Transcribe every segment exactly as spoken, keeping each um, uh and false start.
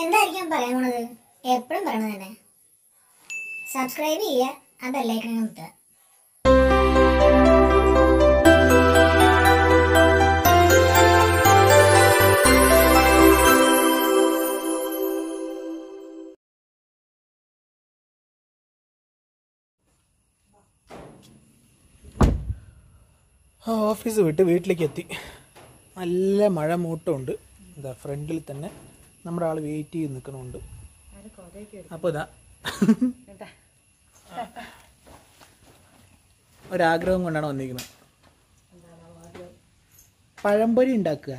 എന്തായിരിക്കും പറയാൻ പോണത്? എപ്പോഴും പറയണത് തന്നെ. സബ്സ്ക്രൈബ് ചെയ്യുക, ആ ബെല്ലൈക്കൺ അമർത്തുക. ഓഫീസ് വിട്ട് വീട്ടിലേക്ക് എത്തി. നല്ല മഴ മൂട്ടമുണ്ട്. എന്താ ഫ്രണ്ടിൽ തന്നെ നമ്മുടെ ആൾ വെയിറ്റ് ചെയ്ത് നിൽക്കണമുണ്ട്. അപ്പോൾ ഇതാ ഒരാഗ്രഹം കൊണ്ടാണ് വന്നിരിക്കുന്നത്, പഴംപൊരി ഉണ്ടാക്കുക.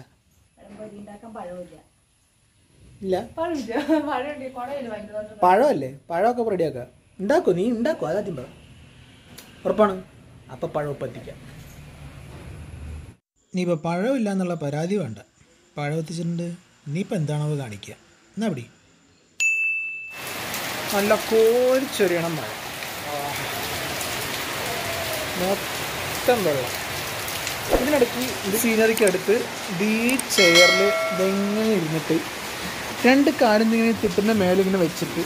ഇല്ല, പഴമല്ലേ, പഴമൊക്കെ റെഡിയാക്കുക. ഉണ്ടാക്കുമോ? നീ ഉണ്ടാക്കുമോ? അതാദ്യം പറ. ഉറപ്പാണ്? അപ്പം പഴം പറ്റിക്കാം. നീ ഇപ്പോൾ പഴമില്ല എന്നുള്ള പരാതി വേണ്ട. പഴം എത്തിച്ചിട്ടുണ്ട്, നീ ഇപ്പം എന്താണോ കാണിക്കുക. എന്നാ പിടി. നല്ല കോരിച്ചൊരിയണം മഴ, മൊത്തം വെള്ളം. ഇതിനിടയ്ക്ക് ഇത് സീനറിക്ക് അടുത്ത് ഈ ചെയറിൽ ഇതെങ്ങനെ ഇരുന്നിട്ട് രണ്ട് കാലും ഇങ്ങനെ തിപ്പിൻ്റെ മേലിങ്ങനെ വെച്ചിട്ട്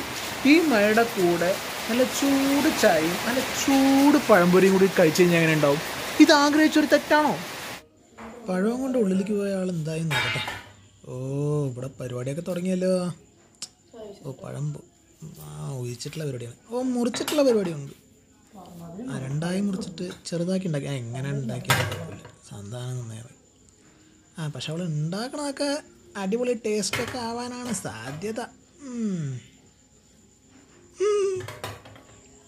ഈ മഴയുടെ കൂടെ നല്ല ചൂട് ചായയും നല്ല ചൂട് പഴംപൊരിയും കൂടി കഴിച്ച് കഴിഞ്ഞാൽ എങ്ങനെ ഉണ്ടാവും? ഇത് ആഗ്രഹിച്ചൊരു തെറ്റാണോ? പഴവും കൊണ്ട് ഉള്ളിലേക്ക് പോയ ആൾ എന്തായി നോക്കട്ടെ. ഓ, ഇവിടെ പരിപാടിയൊക്കെ തുടങ്ങിയല്ലോ. ഓ, പഴം ആ ഒഴിച്ചിട്ടുള്ള പരിപാടിയാണ്. ഓ, മുറിച്ചിട്ടുള്ള പരിപാടിയുണ്ട്. ആ രണ്ടായി മുറിച്ചിട്ട് ചെറുതാക്കി ഉണ്ടാക്കി. ആ എങ്ങനെ ഉണ്ടാക്കി സന്താനം നന്നായി. ആ പക്ഷെ അവൾ ഉണ്ടാക്കണതൊക്കെ അടിപൊളി ടേസ്റ്റൊക്കെ ആവാനാണ് സാധ്യത.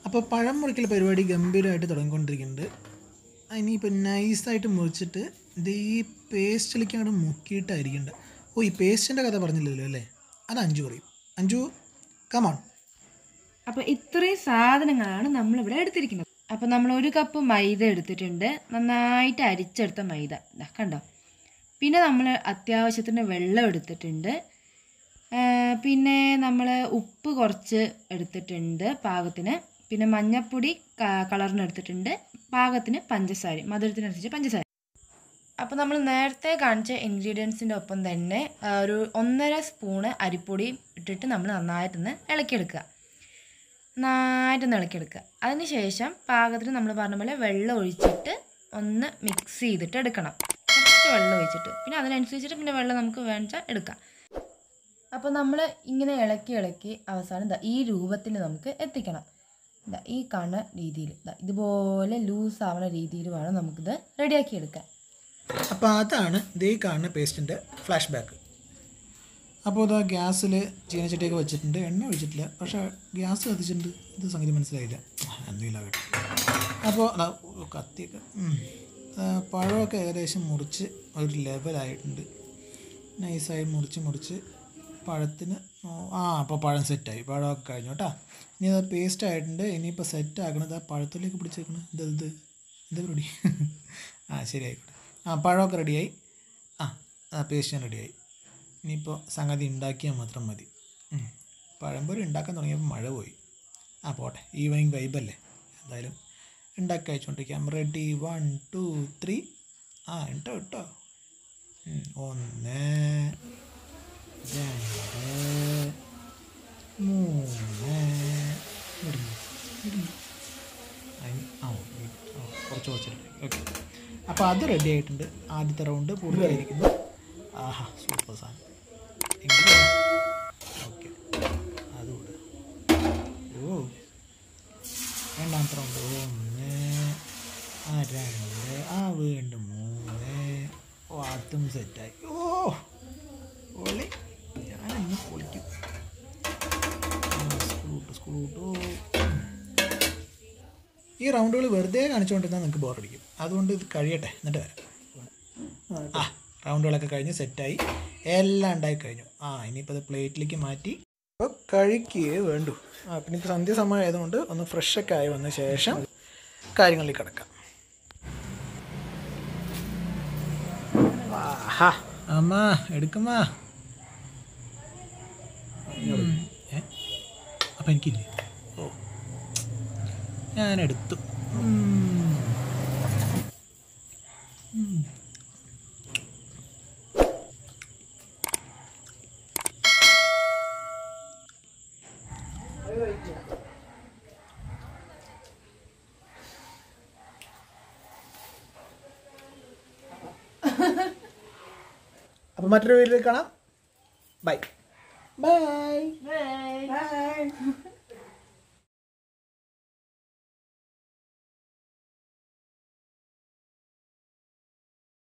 അപ്പോൾ പഴം മുറിക്കൽ പരിപാടി ഗംഭീരമായിട്ട് തുടങ്ങിക്കൊണ്ടിരിക്കുന്നുണ്ട്. ഇനിയിപ്പോൾ നൈസായിട്ട് മുറിച്ചിട്ട് ഇത് ഈ പേസ്റ്റിലേക്ക് അങ്ങോട്ട് മുക്കിയിട്ടായിരിക്കണ്ട. ഓ, ഈ പേസ്റ്റിൻ്റെ കഥ പറഞ്ഞില്ലല്ലോ അല്ലേ? അത് അഞ്ചു പറയും. അഞ്ചു, കമോൺ. അപ്പോൾ ഇത്രയും സാധനങ്ങളാണ് നമ്മളിവിടെ എടുത്തിരിക്കുന്നത്. അപ്പോൾ നമ്മൾ ഒരു കപ്പ് മൈദ എടുത്തിട്ടുണ്ട്, നന്നായിട്ട് അരിച്ചെടുത്ത മൈദ കണ്ടോ. പിന്നെ നമ്മൾ അത്യാവശ്യത്തിന് വെള്ളം എടുത്തിട്ടുണ്ട്. പിന്നെ നമ്മൾ ഉപ്പ് കുറച്ച് എടുത്തിട്ടുണ്ട് പാകത്തിന്. പിന്നെ മഞ്ഞപ്പൊടി കളറിന് എടുത്തിട്ടുണ്ട് പാകത്തിന്. പഞ്ചസാര മധുരത്തിനനുസരിച്ച് പഞ്ചസാര. അപ്പോൾ നമ്മൾ നേരത്തെ കാണിച്ച ഇൻഗ്രീഡിയൻസിൻ്റെ ഒപ്പം തന്നെ ഒരു ഒന്നര സ്പൂണ് അരിപ്പൊടി ഇട്ടിട്ട് നമ്മൾ നന്നായിട്ടൊന്ന് ഇളക്കിയെടുക്കുക നന്നായിട്ടൊന്ന് ഇളക്കിയെടുക്കുക അതിന് ശേഷം പാകത്തിന് നമ്മൾ പറഞ്ഞ പോലെ വെള്ളം ഒഴിച്ചിട്ട് ഒന്ന് മിക്സ് ചെയ്തിട്ട് എടുക്കണം. കുറച്ച് വെള്ളം ഒഴിച്ചിട്ട് പിന്നെ അതിനനുസരിച്ചിട്ട് പിന്നെ വെള്ളം നമുക്ക് വേണ്ട എടുക്കാം. അപ്പോൾ നമ്മൾ ഇങ്ങനെ ഇളക്കി ഇളക്കി അവസാനം ഈ രൂപത്തിൽ നമുക്ക് എത്തിക്കണം. ഇതാ ഈ കാണുന്ന രീതിയിൽ, ഇതാ ഇതുപോലെ ലൂസ് ആവുന്ന രീതിയിൽ വേണം നമുക്കിത് റെഡിയാക്കിയെടുക്കാൻ. അപ്പോൾ അതാണ് ഇതേ കാണുന്ന പേസ്റ്റിൻ്റെ ഫ്ലാഷ് ബാക്ക്. അപ്പോൾ ഇതാ ഗ്യാസിൽ ചീനച്ചട്ടിയൊക്കെ വെച്ചിട്ടുണ്ട്. എണ്ണ ഒഴിച്ചിട്ടില്ല, പക്ഷേ ഗ്യാസ് കത്തിച്ചിട്ടുണ്ട്. ഇത് സംഗതി മനസ്സിലായില്ല, എന്തെങ്കിലാകട്ടെ. അപ്പോൾ അതാ കത്തിയൊക്കെ പഴമൊക്കെ ഏകദേശം മുറിച്ച് ഒരു ലെവലായിട്ടുണ്ട്. നൈസായി മുറിച്ച് മുറിച്ച് പഴത്തിന് ആ അപ്പോൾ പഴം സെറ്റായി. പഴമൊക്കെ കഴിഞ്ഞു കേട്ടോ. ഇനി അത് പേസ്റ്റ് ആയിട്ടുണ്ട്. ഇനിയിപ്പോൾ സെറ്റ് ആക്കണത് ആ പഴത്തിലേക്ക് പിടിച്ചേക്കണം. ഇത് ഇത് ഇത് റെഡി. ആ ശരി, ആയിക്കോട്ടെ. ആ പഴമൊക്കെ റെഡിയായി. ആ ആ പേസ്റ്റും റെഡിയായി. ഇനിയിപ്പോൾ സംഗതി ഉണ്ടാക്കിയാൽ മാത്രം മതി. പഴംപൊരി ഉണ്ടാക്കാൻ തുടങ്ങിയപ്പോൾ മഴ പോയി. ആ പോട്ടെ, ഈവനിങ് വൈബല്ലേ. എന്തായാലും ഉണ്ടാക്കി കഴിച്ചുകൊണ്ടിരിക്കാം. Ready, one two three. ആ ഇട്ടോ ഇട്ടോ ഒന്ന് രണ്ട് മൂന്ന്. ആ കുറച്ച് കുറച്ച് ഓക്കെ. അപ്പോൾ അത് റെഡി ആയിട്ടുണ്ട്. ആദ്യത്തെ റൗണ്ട് പൂർത്തിയായിരിക്കുന്നു. ആഹാ, സൂപ്പർ സാധനം. ഓക്കെ, അതുകൂടെ. ഓ, രണ്ടാമത്തെ റൗണ്ട് ഒന്ന്, ആ രണ്ട്, ആ വീണ്ടും മൂന്ന്. ഓ, അതും സെറ്റായി. ഓ, ഓളി ഞാനൊന്ന് പൊളിക്കും. സ്കൂൾ വിട്ടു സ്കൂൾ വിട്ടു ഈ റൗണ്ടുകൾ വെറുതെ കാണിച്ചുകൊണ്ടിരുന്നാൽ നിങ്ങൾക്ക് ബോറടിക്കും. അതുകൊണ്ട് ഇത് കഴിയട്ടെ, എന്നിട്ട് വരാം. ആ റൗണ്ടുകളൊക്കെ കഴിഞ്ഞ് സെറ്റായി, എല്ലാം ഉണ്ടായി കഴിഞ്ഞു. ആ ഇനിയിപ്പോൾ അത് പ്ലേറ്റിലേക്ക് മാറ്റി അപ്പോൾ കഴിക്കുകയേ വേണ്ടു. ആ പിന്നെ ഇപ്പോൾ സന്ധ്യ സമയം ആയതുകൊണ്ട് ഒന്ന് ഫ്രഷൊക്കെ ആയി വന്ന ശേഷം കാര്യങ്ങളിൽ കിടക്കാം. ആഹാ അമ്മ എടുക്കുമ്മ. ഏ അപ്പം എനിക്കില്ലേ? ഓ, ഞാനെടുത്തു. അപ്പോൾ മറ്റൊരു വീഡിയോയിൽ കാണാം. Bye bye bye by.